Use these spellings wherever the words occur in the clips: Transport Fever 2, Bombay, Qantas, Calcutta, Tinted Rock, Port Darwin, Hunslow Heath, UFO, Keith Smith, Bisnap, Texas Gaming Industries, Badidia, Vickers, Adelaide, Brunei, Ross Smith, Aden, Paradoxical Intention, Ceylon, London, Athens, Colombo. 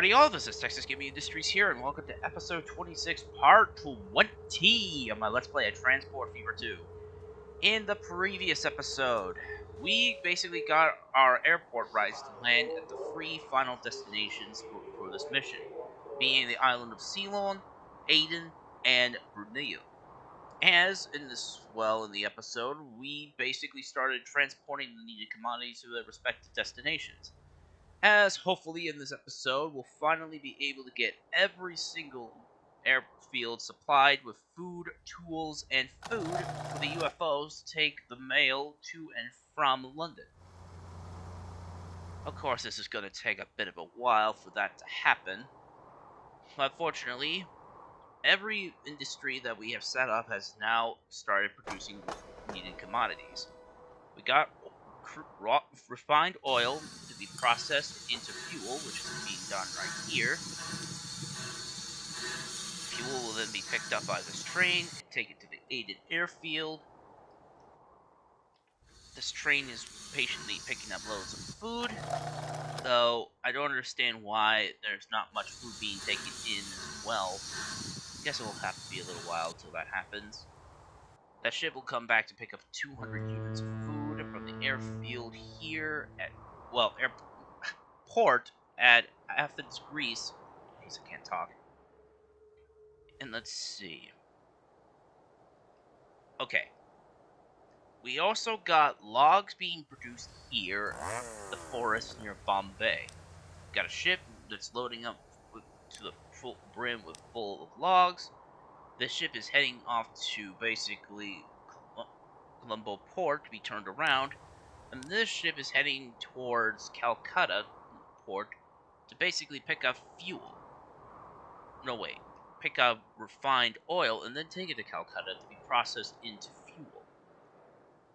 Howdy all, this is Texas Gaming Industries here, and welcome to episode 26, part 20 of my Let's Play at Transport Fever 2. In the previous episode, we basically got our airport rides to land at the three final destinations for this mission, being the island of Ceylon, Aden, and Brunei. In the episode, we basically started transporting the needed commodities to their respective destinations. As hopefully in this episode, we'll finally be able to get every single airfield supplied with food, tools, and food for the UFOs to take the mail to and from London. Of course, this is going to take a bit of a while for that to happen, but fortunately, every industry that we have set up has now started producing needed commodities. We got refined oil to be processed into fuel, which is being done right here. Fuel will then be picked up by this train and taken to the Aden airfield. This train is patiently picking up loads of food, though I don't understand why there's not much food being taken in as well. I guess it will have to be a little while till that happens. That ship will come back to pick up 200 units of food from the airfield here at, well, airport at Athens, Greece. Jeez, I can't talk. And let's see. Okay. We also got logs being produced here in the forest near Bombay. Got a ship that's loading up to the full brim with full of logs. This ship is heading off to basically Colombo port to be turned around, and this ship is heading towards Calcutta port to basically pick up fuel. No, wait. Pick up refined oil and then take it to Calcutta to be processed into fuel.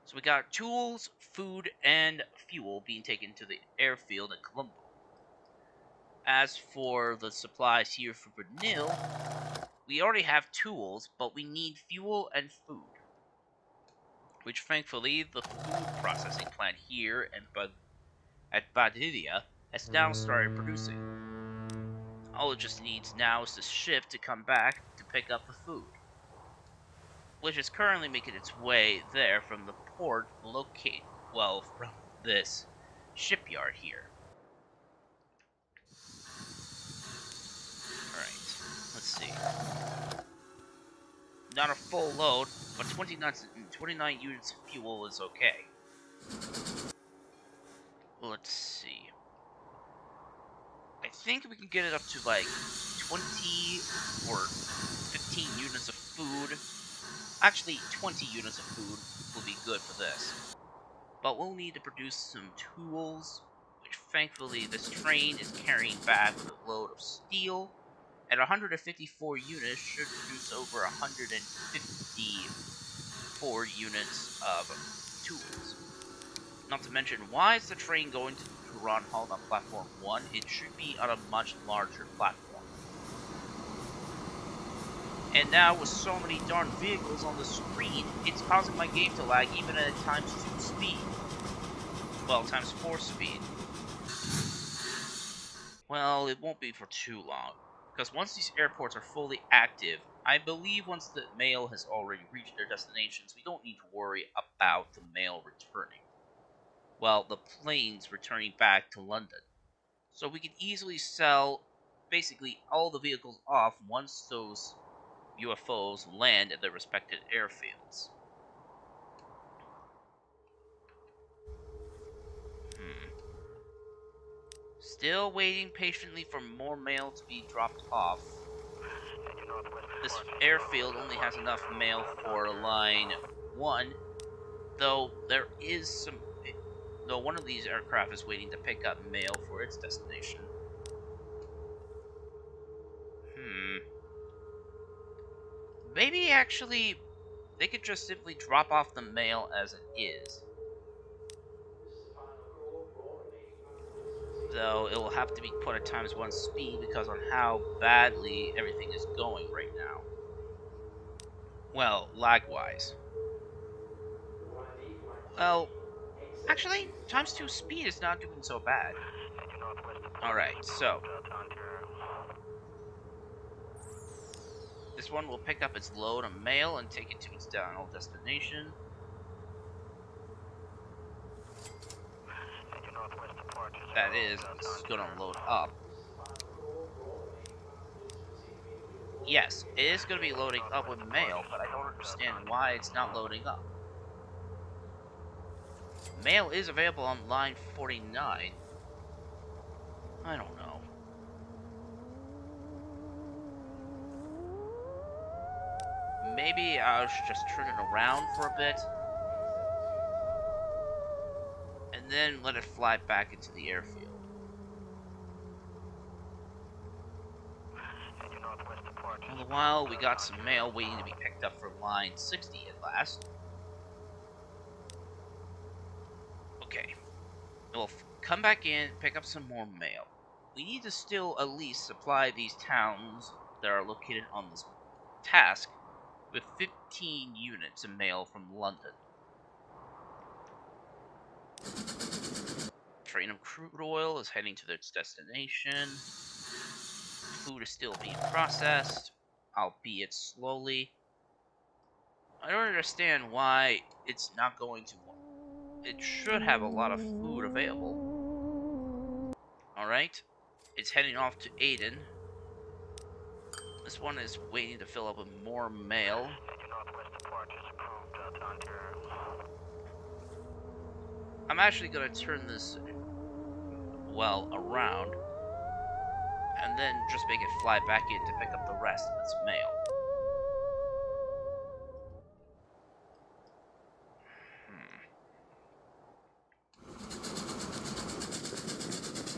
So we got tools, food, and fuel being taken to the airfield at Colombo. As for the supplies here for Brunei, we already have tools, but we need fuel and food, which thankfully the food processing plant here and at Badidia has now started producing. All it just needs now is the ship to come back to pick up the food, which is currently making its way there from the port from this shipyard here. Alright, let's see. Not a full load, but 29 units of fuel is okay. Let's see. I think we can get it up to like 20 or 15 units of food. Actually, 20 units of food will be good for this. But we'll need to produce some tools, which thankfully this train is carrying back with a load of steel. At 154 units, should produce over 154 units of tools. Not to mention, why is the train going to Hunslow Heath on platform 1? It should be on a much larger platform. And now, with so many darn vehicles on the screen, it's causing my game to lag even at times 2 speed. Well, times 4 speed. Well, it won't be for too long, because once these airports are fully active, I believe once the mail has already reached their destinations, we don't need to worry about the mail returning. Well, the planes returning back to London. So we can easily sell basically all the vehicles off once those UFOs land at their respective airfields. Still waiting patiently for more mail to be dropped off. This airfield only has enough mail for line 1, though there is some. Though one of these aircraft is waiting to pick up mail for its destination. Maybe actually they could just simply drop off the mail as it is. Though it will have to be put at times 1 speed because on how badly everything is going right now. Well, lag-wise. Well, actually, times 2 speed is not doing so bad. Alright, so This one will pick up its load of mail and take it to its final destination. That is, it's gonna load up. Yes, it is gonna be loading up with mail, but I don't understand why it's not loading up. Mail is available on line 49. I don't know. Maybe I should just turn it around for a bit. And then let it fly back into the airfield. For a while, we got some mail waiting to be picked up from line 60 at last. Okay. We'll come back in and pick up some more mail. We need to still at least supply these towns that are located on this task with 15 units of mail from London. Train of crude oil is heading to its destination. Food is still being processed, albeit slowly. I don't understand why it's not going to. It should have a lot of food available. Alright, it's heading off to Aden. This one is waiting to fill up with more mail. I'm actually going to turn this, well, around, and then just make it fly back in to pick up the rest of its mail.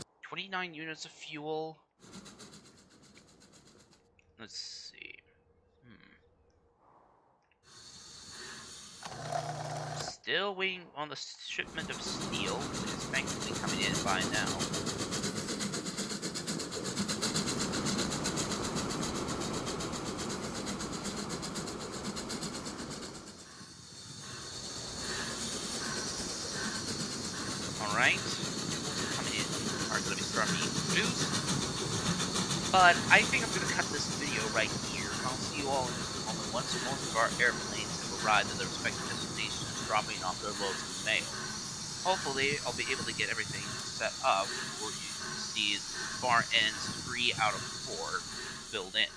Hmm. 29 units of fuel. Let's see. Still waiting on the shipment of steel, which is thankfully coming in by now. Alright. Coming in are going to be starting to produce. But I think I'm going to cut this video right here. I'll see you all in just a moment once most of our airplanes have arrived at their respective dropping off their loads of mail. Hopefully, I'll be able to get everything set up where you can see far ends 3 out of 4 filled in.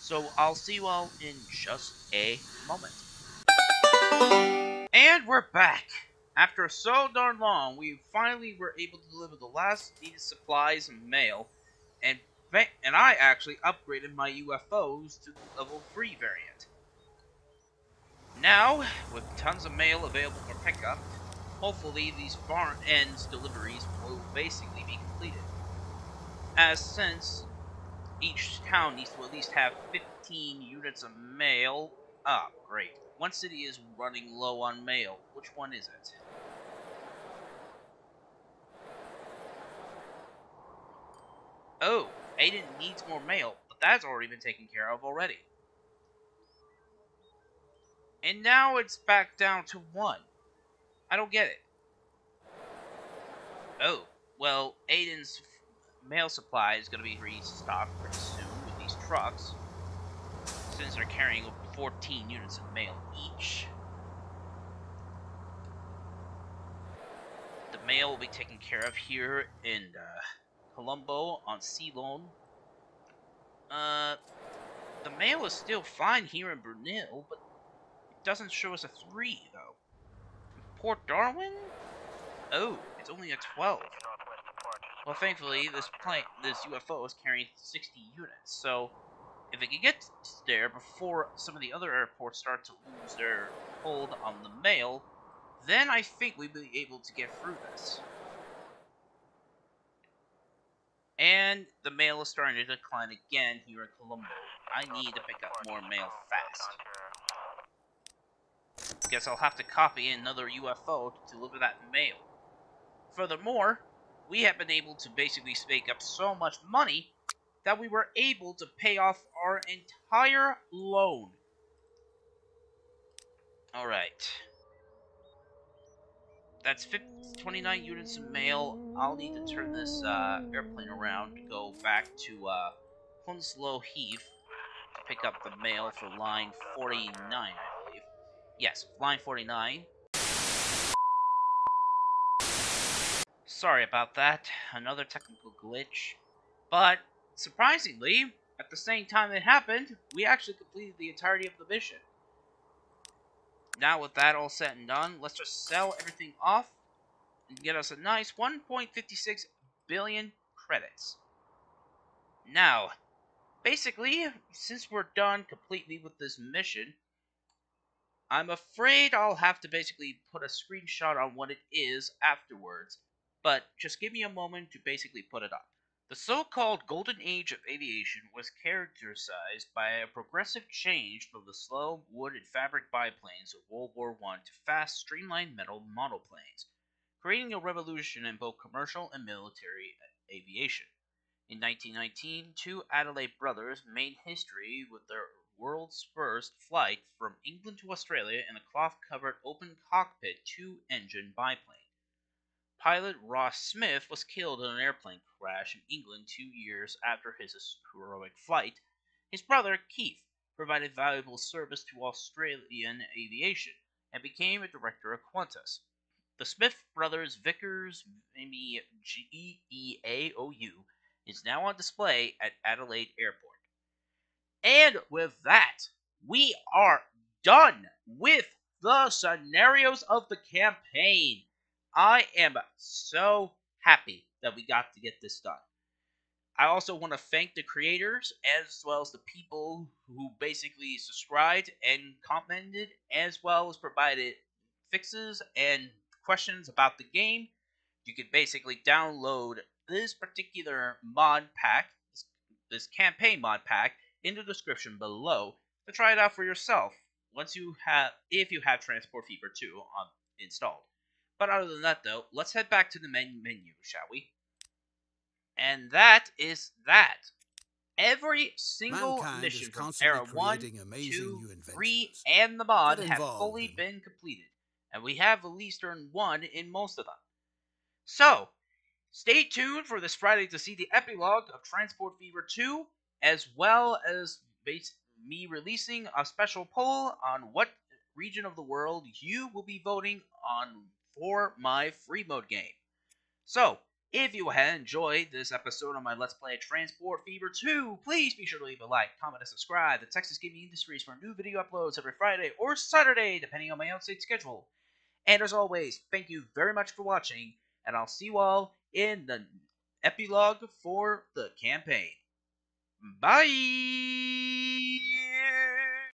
So I'll see you all in just a moment. And we're back! After so darn long, we finally were able to deliver the last needed supplies and mail, and I actually upgraded my UFOs to the level 3 variant. Now, with tons of mail available for pickup, hopefully these far ends deliveries will basically be completed. As since each town needs to at least have 15 units of mail. Ah, great. One city is running low on mail. Which one is it? Oh, Aden needs more mail, but that's already been taken care of already. And now it's back down to 1. I don't get it. Oh, well, Aiden's mail supply is going to be restocked pretty soon with these trucks, since they're carrying 14 units of mail each. The mail will be taken care of here in Colombo on Ceylon. The mail is still fine here in Brunei, but doesn't show us a 3 though. Port Darwin? Oh, it's only a 12. Well, thankfully this UFO is carrying 60 units, so if it can get there before some of the other airports start to lose their hold on the mail, then I think we'd be able to get through this. And the mail is starting to decline again here in Colombo. I need to pick up more mail fast. Guess I'll have to copy another UFO to deliver that mail. Furthermore, we have been able to basically make up so much money that we were able to pay off our entire loan. Alright. That's 29 units of mail. I'll need to turn this airplane around to go back to Hunslow Heath. pick up the mail for line 49, I believe. Yes, line 49. Sorry about that, another technical glitch. But, surprisingly, at the same time it happened, we actually completed the entirety of the mission. Now with that all said and done, let's just sell everything off and get us a nice 1.56 billion credits. Now, basically, since we're done completely with this mission, I'm afraid I'll have to basically put a screenshot on what it is afterwards, but just give me a moment to basically put it up. The so-called golden age of aviation was characterized by a progressive change from the slow wood and fabric biplanes of World War I to fast, streamlined metal monoplanes, creating a revolution in both commercial and military aviation. In 1919, two Adelaide brothers made history with their world's first flight from England to Australia in a cloth-covered open-cockpit two-engine biplane. Pilot Ross Smith was killed in an airplane crash in England 2 years after his heroic flight. His brother, Keith, provided valuable service to Australian aviation and became a director of Qantas. The Smith brothers Vickers MEGEAOU is now on display at Adelaide Airport. And with that, we are done with the scenarios of the campaign. I am so happy that we got to get this done. I also want to thank the creators as well as the people who basically subscribed and commented as well as provided fixes and questions about the game. You can basically download this particular mod pack, this campaign mod pack, in the description below to try it out for yourself once you have, if you have Transport Fever 2 installed. But other than that, though, let's head back to the main menu, shall we? And that is that. Every single mission from Era 1, 2, 3, and the mod have fully been completed. And we have at least earned one in most of them. So, stay tuned for this Friday to see the epilogue of Transport Fever 2, as well as me releasing a special poll on what region of the world you will be voting on for my free mode game. So, if you had enjoyed this episode of my Let's Play Transport Fever 2, please be sure to leave a like, comment, and subscribe to Texas Gaming Industries for new video uploads every Friday or Saturday, depending on my own state schedule. And as always, thank you very much for watching, and I'll see you all in the epilogue for the campaign. Bye!